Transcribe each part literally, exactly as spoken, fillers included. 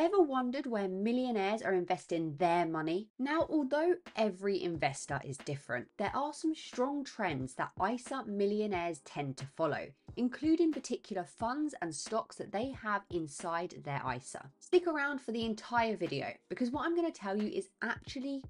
Ever wondered where millionaires are investing their money? Now, although every investor is different, there are some strong trends that I S A millionaires tend to follow, including particular funds and stocks that they have inside their I S A. Stick around for the entire video, because what I'm going to tell you is actually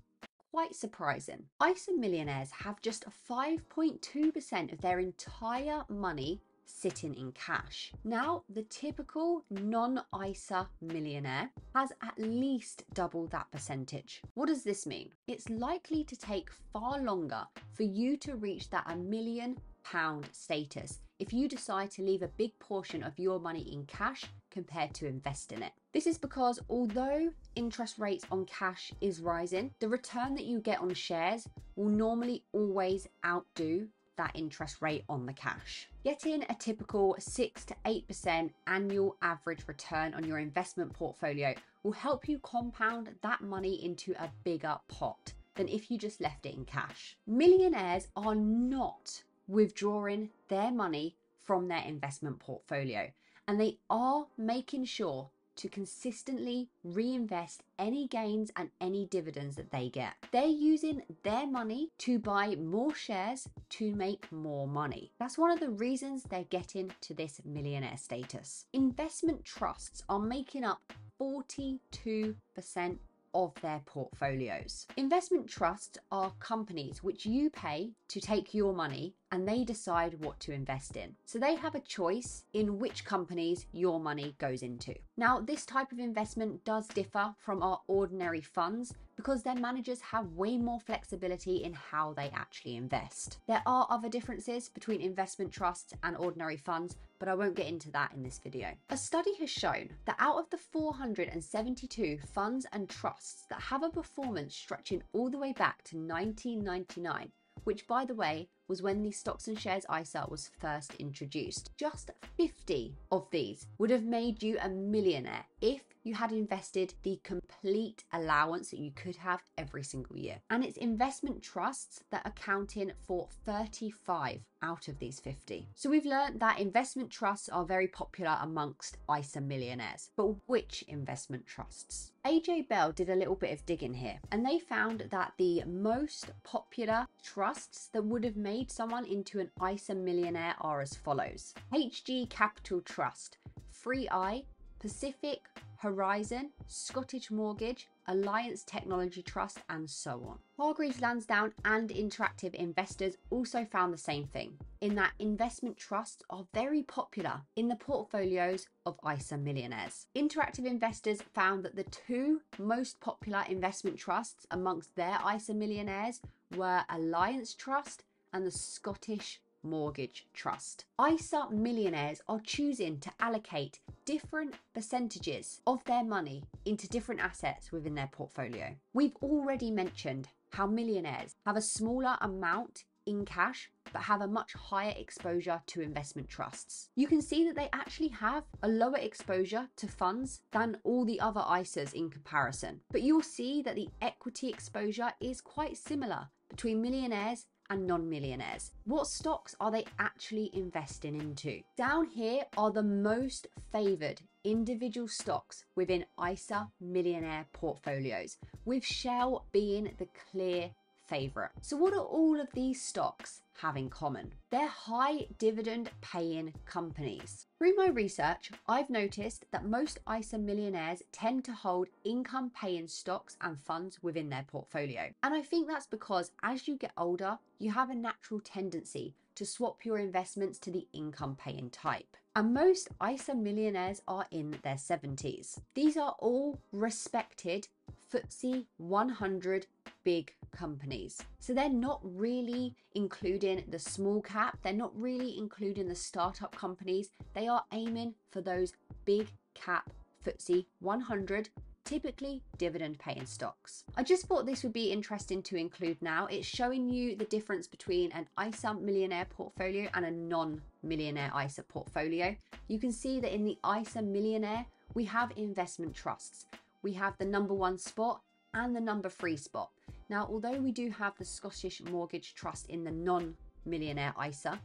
quite surprising. I S A millionaires have just five point two percent of their entire money sitting in cash. Now, the typical non-I S A millionaire has at least double that percentage. What does this mean? It's likely to take far longer for you to reach that a million pound status if you decide to leave a big portion of your money in cash compared to invest in it. This is because although interest rates on cash is rising, the return that you get on shares will normally always outdo that interest rate on the cash. Getting a typical six to eight percent annual average return on your investment portfolio will help you compound that money into a bigger pot than if you just left it in cash. Millionaires are not withdrawing their money from their investment portfolio, and they are making sure to consistently reinvest any gains and any dividends that they get. They're using their money to buy more shares to make more money. That's one of the reasons they're getting to this millionaire status. Investment trusts are making up forty-two percent of their portfolios. Investment trusts are companies which you pay to take your money and they decide what to invest in. So they have a choice in which companies your money goes into. Now, this type of investment does differ from our ordinary funds because their managers have way more flexibility in how they actually invest. There are other differences between investment trusts and ordinary funds, but I won't get into that in this video. A study has shown that out of the four hundred seventy-two funds and trusts that have a performance stretching all the way back to nineteen ninety-nine, which, by the way, was when the Stocks and Shares I S A was first introduced. Just fifty of these would have made you a millionaire if you had invested the complete allowance that you could have every single year. And it's investment trusts that are accounting for thirty-five out of these fifty. So we've learned that investment trusts are very popular amongst I S A millionaires, but which investment trusts? A J Bell did a little bit of digging here, and they found that the most popular trusts that would have made someone into an I S A millionaire are as follows: H G Capital Trust, Freei, Pacific Horizon, Scottish Mortgage, Alliance Technology Trust, and so on. Hargreaves Lansdown and Interactive Investors also found the same thing, in that investment trusts are very popular in the portfolios of I S A millionaires. Interactive Investors found that the two most popular investment trusts amongst their I S A millionaires were Alliance Trust and the Scottish Mortgage Trust. I S A millionaires are choosing to allocate different percentages of their money into different assets within their portfolio. We've already mentioned how millionaires have a smaller amount in cash but have a much higher exposure to investment trusts. You can see that they actually have a lower exposure to funds than all the other I S As in comparison, but you'll see that the equity exposure is quite similar between millionaires and non-millionaires. What stocks are they actually investing into? Down here are the most favoured individual stocks within I S A millionaire portfolios, with Shell being the clear favourite. So what are all of these stocks have in common? They're high dividend paying companies. Through my research, I've noticed that most I S A millionaires tend to hold income paying stocks and funds within their portfolio. And I think that's because as you get older, you have a natural tendency to swap your investments to the income paying type. And most I S A millionaires are in their seventies. These are all respected F T S E one hundred big companies. So they're not really including the small cap, they're not really including the startup companies. They are aiming for those big cap F T S E one hundred, typically dividend paying stocks. I just thought this would be interesting to include now. It's showing you the difference between an I S A millionaire portfolio and a non-millionaire I S A portfolio. You can see that in the I S A millionaire, we have investment trusts. We have the number one spot and the number three spot. Now, although we do have the Scottish Mortgage Trust in the non-millionaire I S A,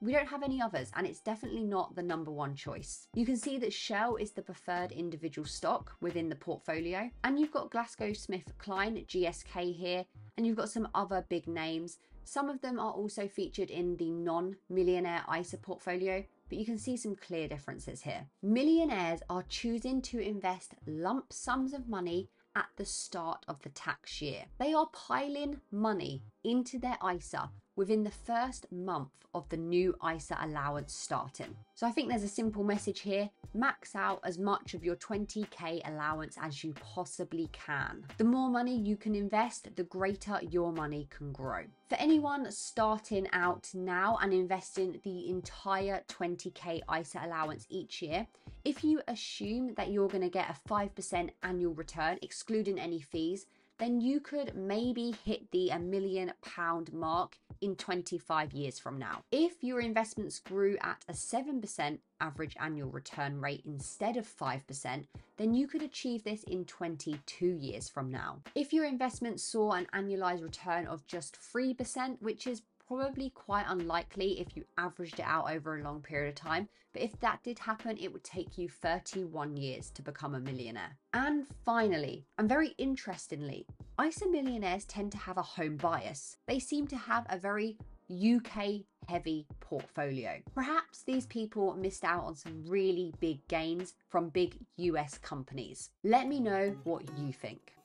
We don't have any others, and it's definitely not the number one choice. You can see that Shell is the preferred individual stock within the portfolio, and you've got GlaxoSmithKline, G S K here, and you've got some other big names. Some of them are also featured in the non-millionaire I S A portfolio, but you can see some clear differences here. Millionaires are choosing to invest lump sums of money at the start of the tax year. They are piling money into their I S A within the first month of the new I S A allowance starting. So I think there's a simple message here. Max out as much of your twenty K allowance as you possibly can. The more money you can invest, the greater your money can grow. For anyone starting out now and investing the entire twenty K I S A allowance each year, if you assume that you're gonna get a five percent annual return, excluding any fees, then you could maybe hit the a million pound mark in twenty-five years from now. If your investments grew at a seven percent average annual return rate instead of five percent, then you could achieve this in twenty-two years from now. If your investment saw an annualized return of just three percent, which is probably quite unlikely if you averaged it out over a long period of time, but if that did happen, it would take you thirty-one years to become a millionaire. And finally, and very interestingly, I S A millionaires tend to have a home bias. They seem to have a very U K heavy portfolio. Perhaps these people missed out on some really big gains from big U S companies. Let me know what you think.